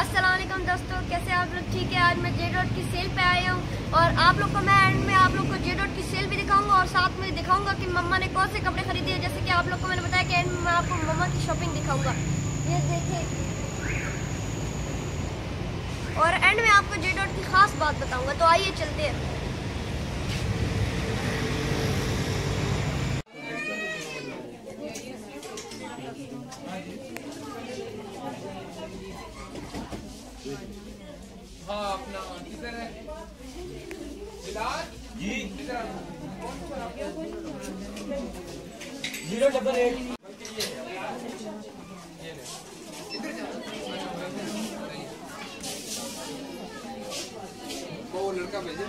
अस्सलाम वालेकुम दोस्तों, कैसे आप लोग? ठीक है, आज मैं जे डॉट की सेल पे आया हूँ और आप लोग को मैं एंड में आप लोग को जे डॉट की सेल भी दिखाऊंगा और साथ में दिखाऊंगा कि मम्मा ने कौन से कपड़े खरीदे हैं। जैसे कि आप लोग को मैंने बताया कि एंड में मैं आपको मम्मा की शॉपिंग दिखाऊंगा, ये देखिए। और एंड में आपको जे डॉट की खास बात बताऊँगा, तो आइए चलते हैं। हाँ, अपना किधर है जी? जीरो डबल 8 वो लड़का भेजे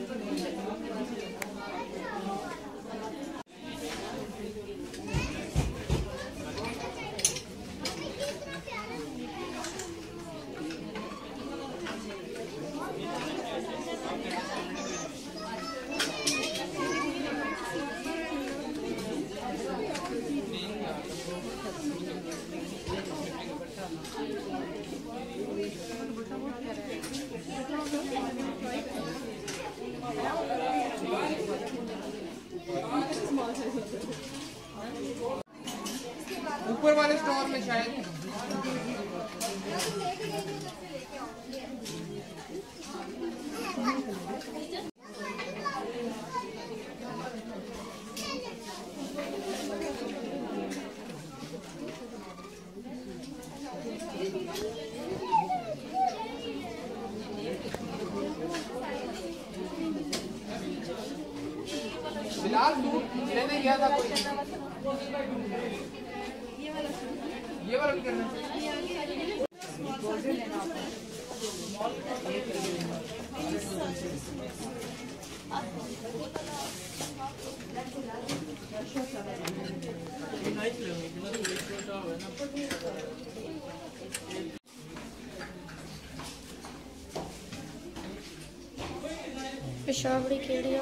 ऊपर वाले स्टोर में शायद लेने गया था कोई। ये वाला भी करना चाहिए। पेशावरी केड़िया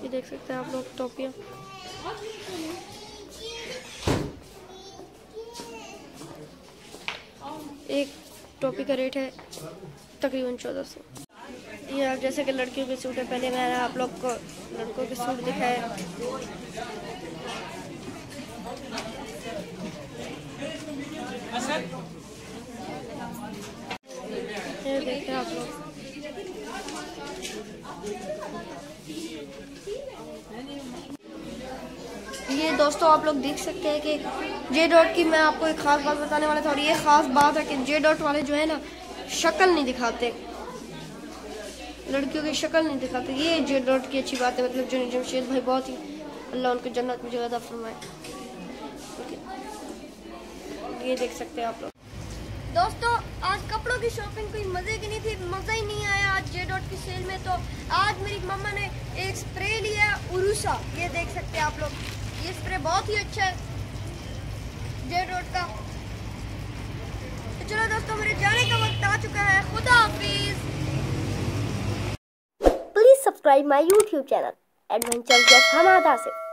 ये देख सकते हैं आप लोग टोपियाँ। एक टोपी का रेट है तकरीबन 1400। ये जैसे कि लड़कियों के सूट है, पहले मैंने आप लोग को लड़कों के सूट दिखाए। ये देखते हैं आप लोग। ये दोस्तों आप लोग देख सकते हैं कि जे डॉट की मैं आपको एक खास बात बताने वाला था, और ये खास बात है कि जे डॉट वाले जो है ना शक्ल नहीं दिखाते, लड़कियों की शक्ल नहीं दिखाते। ये जे डॉट की अच्छी बात है, मतलब जुनैद जमशेद भाई बहुत ही, अल्लाह उनको जन्नत में जगह फरमाए। ये देख सकते हैं आप लोग। दोस्तों आज कपड़ों की शॉपिंग कोई मज़े की नहीं थी, मज़ा ही नहीं आया आज जे डॉट की सेल में। तो आज मेरी मम्मा ने एक स्प्रे लिया उरूसा, ये देख सकते हैं आप लोग। ये स्प्रे बहुत ही अच्छा है जे डॉट का। तो चलो दोस्तों, मेरे जाने का वक्त आ चुका है। खुदा हाफिज। Please subscribe my YouTube channel adventure with Hamada से।